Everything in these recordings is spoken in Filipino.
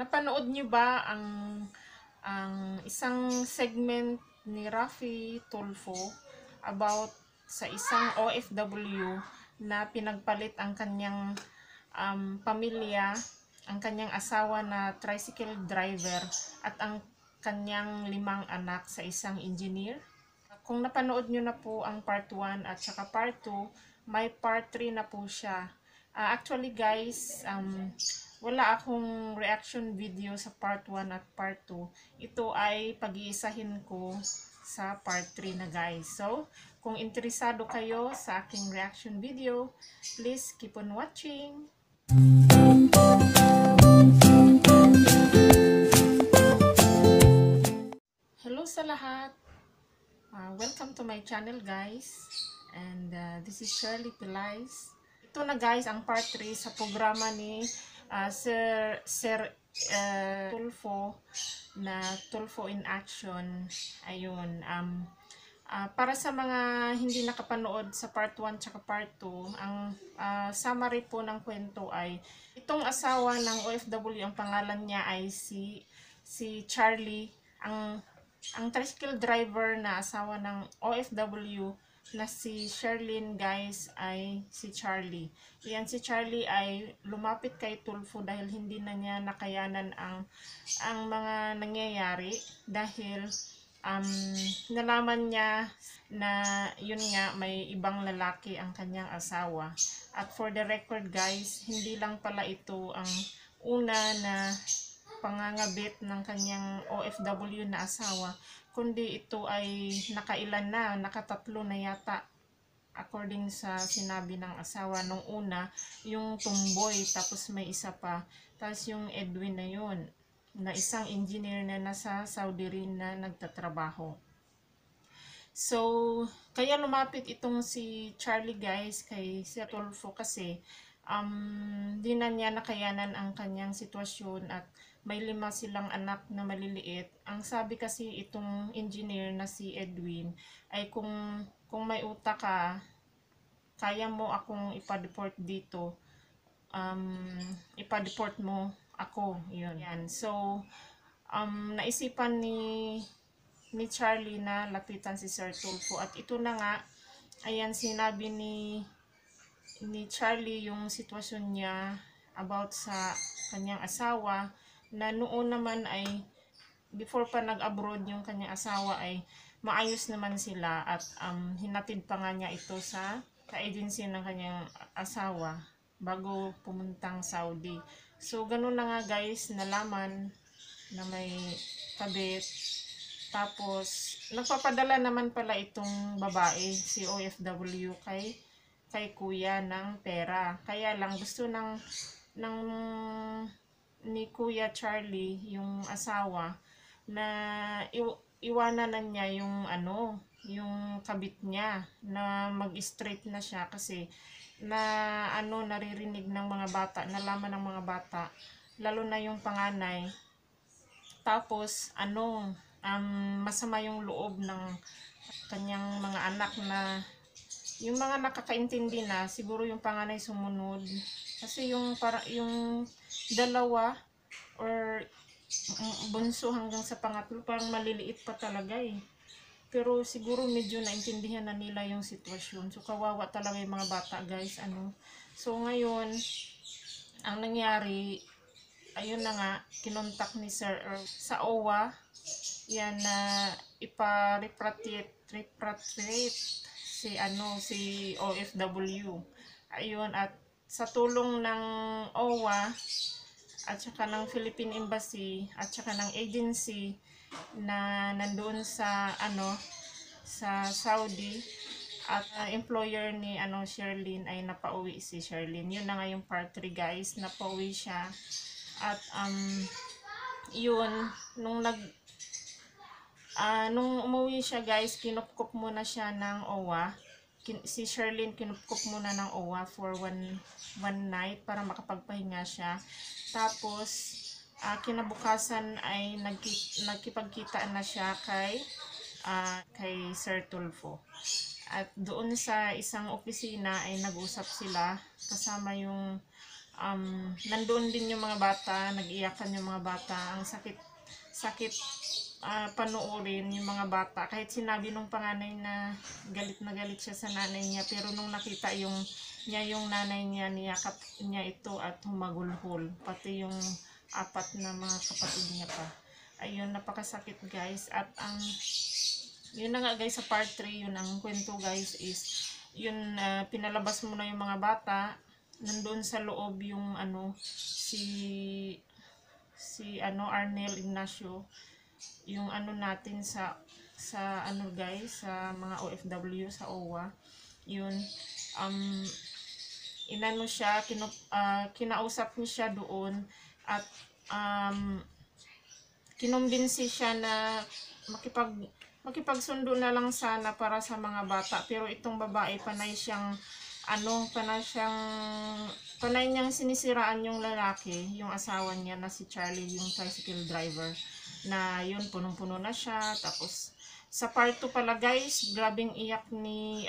Napanood niyo ba ang isang segment ni Raffy Tulfo about sa isang OFW na pinagpalit ang kanyang pamilya, ang kanyang asawa na tricycle driver at ang kanyang 5 anak sa isang engineer? Kung napanood nyo na po ang part 1 at saka part 2, may part 3 na po siya. Actually guys, wala akong reaction video sa part 1 at part 2. Ito ay pag-iisahin ko sa part 3 na guys. So, kung interesado kayo sa aking reaction video, please keep on watching. Hello sa lahat. Welcome to my channel guys, and this is Shirley Pelaez. Ito na guys ang part 3 sa programa ni Sir Tulfo na Tulfo in Action. Ayun, para sa mga hindi nakapanood sa part 1 tsaka part 2, ang summary po ng kwento ay itong asawa ng OFW, ang pangalan niya ay si Charlie, ang tricycle driver na asawa ng OFW na si Sherlyn guys ay si Charlie. Iyan si Charlie ay lumapit kay Tulfo dahil hindi na niya nakayanan ang mga nangyayari dahil nalaman niya na yun nga may ibang lalaki ang kanyang asawa. At for the record guys, hindi lang pala ito ang una na pangangabit ng kanyang OFW na asawa, kundi ito ay nakailan na, nakatatlo na yata according sa sinabi ng asawa. Nung una, yung Tumboy, tapos may isa pa, tapos yung Edwin na yun, na isang engineer na nasa Saudi rin na nagtatrabaho. So, kaya lumapit itong si Charlie guys kay Sir Tulfo kasi di na niya nakayanan ang kanyang sitwasyon at may 5 silang anak na maliliit. Ang sabi kasi itong engineer na si Edwin ay kung may utak ka, kaya mo akong ipa-deport dito. Ipa-deport mo ako. Yun. Yan. So, naisipan ni Charlie na lapitan si Sir Tulfo. At ito na nga, ayan, sinabi ni Charlie yung sitwasyon niya about sa kanyang asawa na noon naman ay before pa nag-abroad yung kanyang asawa ay maayos naman sila at hinatid pa nga niya ito sa agency ng kanyang asawa bago pumuntang Saudi. So ganun na nga guys, nalaman na may kabit. Tapos nagpapadala naman pala itong babae, si OFW, kay kuya ng pera. Kaya lang gusto ni Kuya Charlie, yung asawa, na iwanan na niya yung kabit niya, na mag-straight na siya kasi naririnig ng mga bata, nalaman ng mga bata, lalo na yung panganay. Tapos masama yung loob ng kanyang mga anak na yung mga nakakaintindi na, siguro yung panganay sumunod. Kasi yung dalawa or bunso hanggang sa pangatlo, parang maliliit pa talaga eh. Pero siguro medyo naintindihan na nila yung sitwasyon. So kawawa talaga yung mga bata guys. So ngayon, ang nangyari, ayun na nga, kinontak ni Sir Earl sa OWWA, yan na ipa-repatriate si OFW. Ayun, at sa tulong ng OWWA at saka ng Philippine Embassy at saka ng agency na nandoon sa Saudi at employer ni Sherlyn, ay napauwi si Sherlyn. Yun na nga yung part 3 guys, napauwi siya. At yun, nung umuwi siya guys, kinupkup muna siya ng OWWA. Si Sherlyn kinupkup muna ng OWWA for one night para makapagpahinga siya. Tapos kinabukasan ay nagkipagkita na siya kay Sir Tulfo. At doon sa isang opisina ay nag-usap sila kasama yung nandun din yung mga bata, nag-iyakan yung mga bata, ang sakit panuorin yung mga bata. Kahit sinabi nung panganay na galit siya sa nanay niya, pero nung nakita yung nanay niya, niyakap niya ito at humagulhol, pati yung apat na mga kapatid niya pa. Ayun, napakasakit guys. At ang yun na nga guys, sa part 3 yun ang kwento guys is yun, pinalabas muna yung mga bata, nandun sa loob yung ano si Arnel Ignacio, yung ano natin sa ano guys, sa mga OFW sa OWWA. Yun, inano siya, kinausap niya siya doon at kinumbinsi siya na makipagsundo na lang sana para sa mga bata, pero itong babae panay niyang sinisiraan yung lalaki, yung asawa niya na si Charlie, yung tricycle driver na yun, punong-puno na siya. Tapos sa part 2 pala guys, grabing iyak ni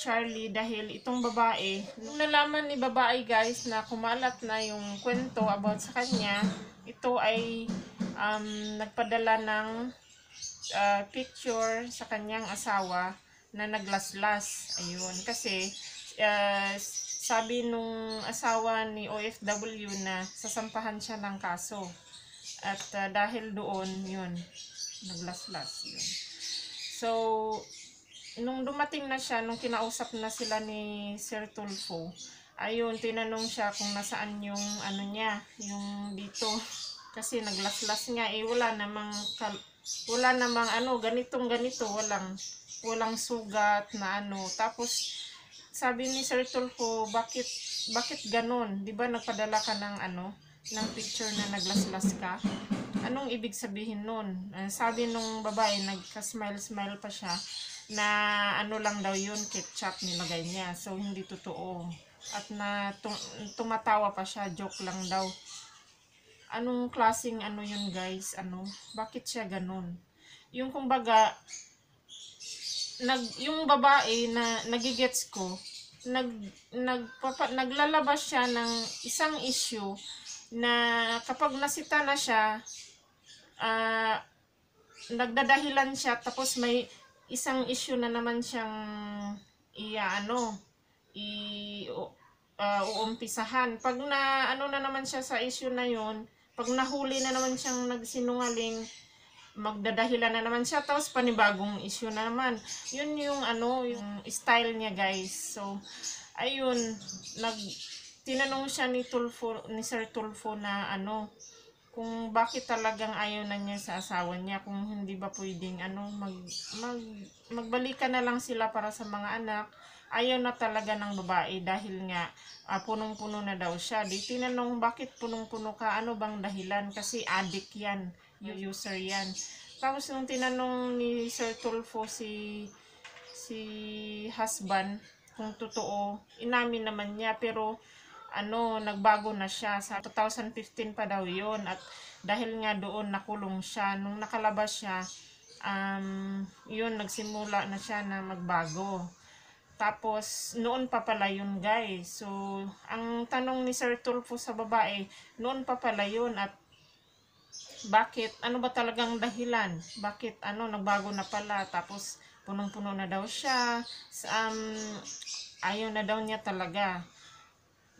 Charlie dahil itong babae, nung nalaman ni babae guys na kumalat na yung kwento about sa kanya, ito ay nagpadala ng picture sa kanyang asawa na naglaslas. Ayun, kasi sabi nung asawa ni OFW na sasampahan siya ng kaso. At dahil doon, yun, naglaslas. Yun. So, nung dumating na siya, nung kinausap na sila ni Sir Tulfo, ayun, tinanong siya kung nasaan yung ano niya, yung dito. Kasi naglaslas nga, eh, wala namang ano, ganitong-ganito, walang sugat na ano. Tapos, sabi ni Sir Tulfo, bakit ganun? 'Di ba nagpadala ka ng ano, ng picture na naglaslas ka? Anong ibig sabihin nun? Sabi nung babae, nagka-smile-smile pa siya na ano lang daw 'yun, ketchup nilagay niya. So hindi totoo. At na tumatawa pa siya, joke lang daw. Anong klaseng ano 'yun, guys? Ano? Bakit siya ganun? Yung kumbaga yung babae na nagigets ko, naglalabas siya ng isang issue na kapag nasita na siya, nagdadahilan siya, tapos may isang issue na naman siyang uumpisahan. Pag na ano na naman siya sa issue na yon, pag nahuli na naman siyang nagsinungaling, magdadahilan na naman siya, tapos panibagong issue na naman. Yun yung ano, yung style niya guys. So ayun, tinanong siya ni Sir Tulfo na ano, kung bakit talagang ayaw na niya sa asawa niya, kung hindi ba pwedeng ano, magbalikan na lang sila para sa mga anak. Ayaw na talaga ng babae dahil nga punong-puno na daw siya. Di tinanong, bakit punong-puno ka? Ano bang dahilan? Kasi addict yan, user yan. Tapos nung tinanong ni Sir Tulfo si husband kung totoo, inamin naman niya, pero ano, nagbago na siya. Sa 2015 pa daw yun, at dahil nga doon nakulong siya. Nung nakalabas siya, yun, nagsimula na siya na magbago. Tapos noon pa pala yun guys. So ang tanong ni Sir Tulfo sa babae, noon pa pala yun, at bakit, ano ba talagang dahilan? Bakit ano, nagbago na pala, tapos punong-puno na daw siya, ayaw na daw niya talaga.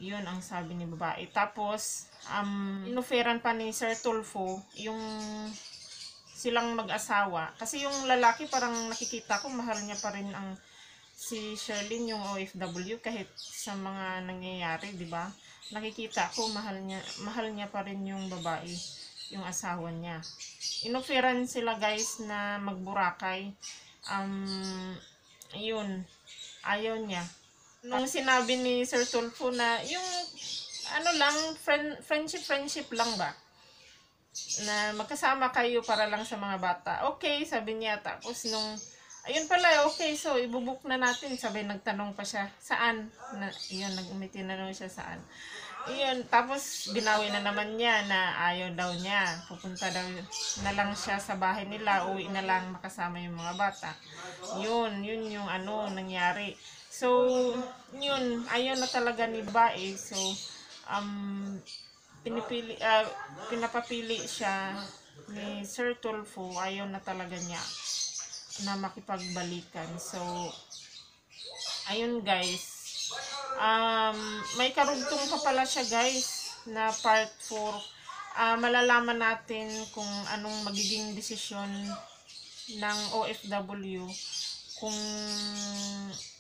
Yun ang sabi ni babae. Tapos inoferan pa ni Sir Tulfo yung silang mag-asawa, kasi yung lalaki parang nakikita ko mahal niya pa rin ang si Sherlyn, yung OFW, kahit sa mga nangyayari, di ba? Nakikita ko mahal niya pa rin yung babae, yung asawa niya. Inoferan sila guys na magburakay. Yun, ayaw niya. Nung sinabi ni Sir Tulfo na yung ano lang, friendship lang ba? Na magkasama kayo para lang sa mga bata. Okay, sabi niya. Tapos nung ayun pala, okay, so ibubuk na natin. Sabi, nagtanong pa siya, saan? Yun, tinanong siya saan. Yun, tapos binawi na naman niya na ayaw daw niya. Pupunta daw na lang siya sa bahay nila, uwi na lang, makasama yung mga bata. Yun yung ano, nangyari. So, yun, ayaw na talaga ni Bae. So, pinapapili siya ni Sir Tulfo. Ayaw na talaga niya na makipagbalikan. So, ayun guys. May karugtong pa pala siya guys na part 4. Malalaman natin kung anong magiging desisyon ng OFW, kung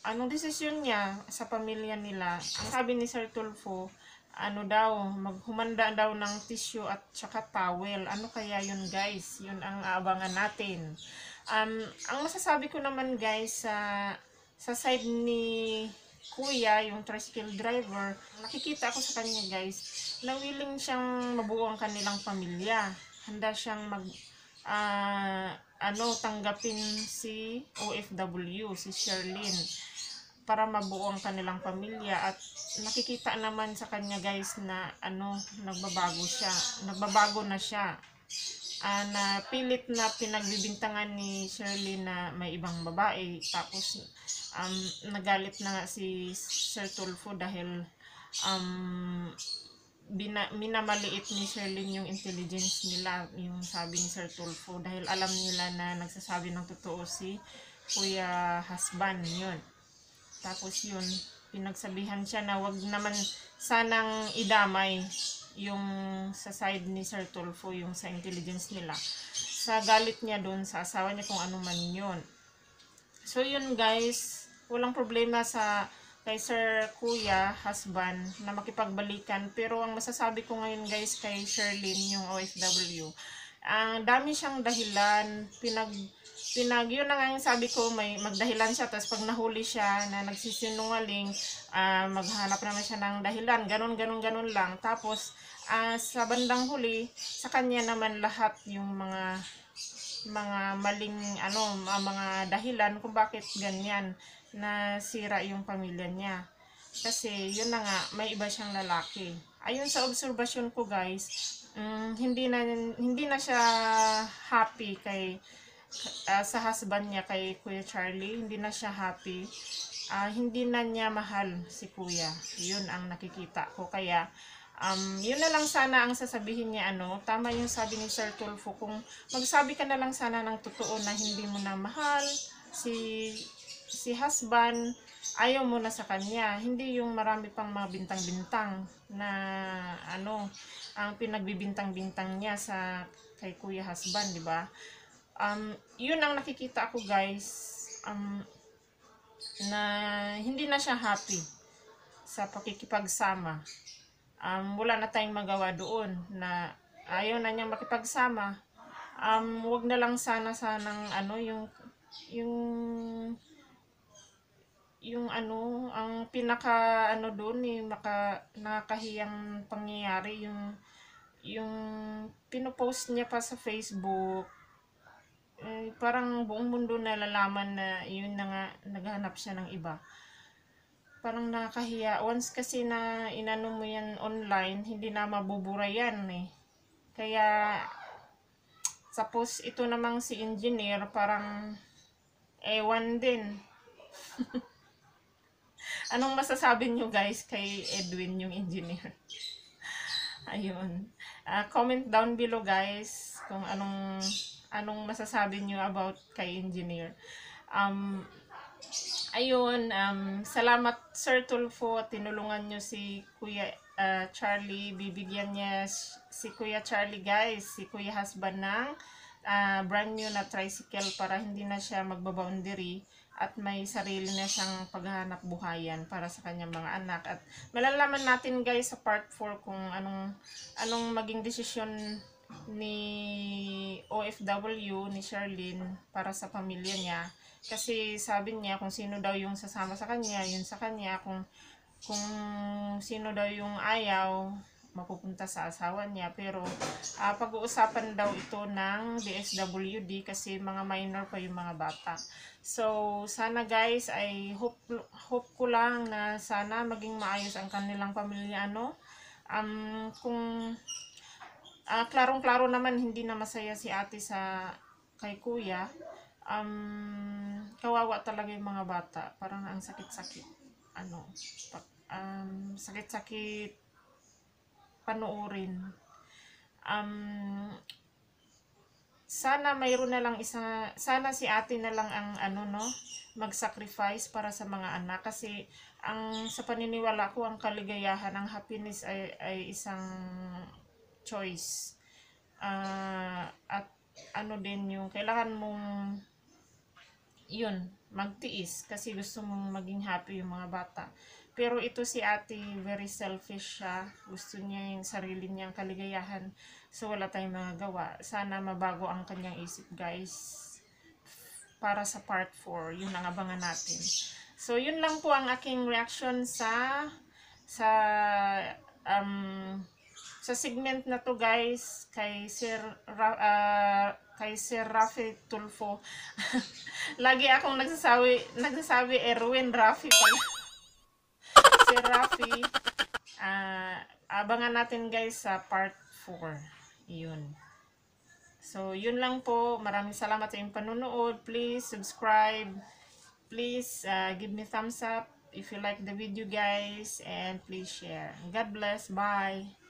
anong desisyon niya sa pamilya nila. Ang sabi ni Sir Tulfo, ano daw, maghumanda daw ng tissue at saka towel. Ano kaya yun guys? Yun ang aabangan natin. Ang masasabi ko naman guys, sa side ni Kuya, yung tricycle driver, nakikita ko sa kanya guys na willing siyang mabuo ang kanilang pamilya. Handa siyang tanggapin si OFW, si Sherlyn, para mabuo ang kanilang pamilya. At nakikita naman sa kanya guys na nagbabago na siya. Na pilit na pinagbibintangan ni Shirley na may ibang babae, tapos nagalit na nga si Sir Tulfo dahil minamaliit ni Shirley yung intelligence nila, yung sabi ni Sir Tulfo, dahil alam nila na nagsasabi ng totoo si Kuya Husband yun. Tapos yun, pinagsabihan siya na wag naman sanang idamay yung sa side ni Sir Tulfo, yung sa intelligence nila, sa galit niya doon sa asawa niya, kung ano man yun. So yun guys, walang problema kay Sir Kuya Husband na makipagbalikan. Pero ang masasabi ko ngayon guys kay Sherlyn, yung OFW, ang dami siyang dahilan. Yun na nga yung sabi ko, may magdahilan siya, tapos pag nahuli siya na nagsisinungaling, maghanap naman siya ng dahilan, ganun lang. Tapos sa bandang huli, sa kanya naman lahat yung mga maling mga dahilan kung bakit ganyan nasira yung pamilya niya. Kasi yun na nga, may iba siyang lalaki. Ayun sa obserbasyon ko guys, hindi na siya happy kay sa husband niya, kay Kuya Charlie. Hindi na siya happy, hindi na niya mahal si Kuya. Yun ang nakikita ko. Kaya yun na lang sana ang sasabihin niya. Tama yung sabi ni Sir Tulfo, kung magsabi ka na lang sana ng totoo na hindi mo na mahal si husband, ayaw mo na sa kanya, hindi yung marami pang mga bintang-bintang na ang pinagbibintang-bintang niya kay Kuya Husband, di ba? Yun ang nakikita ako guys, na hindi na siya happy sa pakikipagsama. Wala na tayong magawa doon, na ayaw na niyang makipagsama. Wag na lang sanang ang pinaka doon nakakahiyang pangyayari, yung pinopost niya pa sa Facebook. Parang buong mundo nalalaman na yun na nga, naghanap siya ng iba. Parang nakahiya. Once kasi na inano mo yan online, hindi na mabubura yan eh. Kaya suppose ito namang si engineer, parang ewan din. Anong masasabi nyo guys kay Edwin, yung engineer? Ayun, comment down below guys kung anong masasabi niyo about kay engineer. Salamat Sir Tulfo, tinulungan niyo si Kuya Charlie, bibigyan niya si Kuya Charlie guys, si Kuya Husband ng brand new na tricycle para hindi na siya magbaboundary at may sarili na siyang paghahanap buhayan para sa kanyang mga anak. At malalaman natin guys sa part 4 kung anong maging desisyon ni OFW, ni Sherlyn, para sa pamilya niya. Kasi sabi niya kung sino daw yung sasama sa kanya, yun sa kanya. Kung sino daw yung ayaw, mapupunta sa asawa niya. Pero pag-uusapan daw ito ng DSWD kasi mga minor pa yung mga bata. So sana guys, I hope ko lang na sana maging maayos ang kanilang pamilya. Klarong-klaro naman hindi na masaya si ate kay Kuya. kawawa talaga yung mga bata. Parang ang sakit-sakit. Ano, sakit-sakit panuorin. Sana mayroon na lang isa, sana si ate na lang ang ano, no, mag-sacrifice para sa mga anak, kasi ang sa paniniwala ko, ang kaligayahan, ang happiness ay isang choice. At ano din yung kailangan mong yun, magtiis, kasi gusto mong maging happy yung mga bata. Pero ito si ate, very selfish siya. Gusto niya yung sarili niyang kaligayahan. So wala tayong mga gawa. Sana mabago ang kanyang isip, guys. Para sa part 4. Yun ang abangan natin. So yun lang po ang aking reaction sa segment na to, guys. Kay Sir Raffy Tulfo. Lagi akong nagsasabi Erwin Raffy pala. Sir Raffy, abangan natin, guys, sa part 4. Yun. So, yun lang po. Maraming salamat sa inyong panunood. Please subscribe. Please give me thumbs up if you like the video, guys. And please share. God bless. Bye.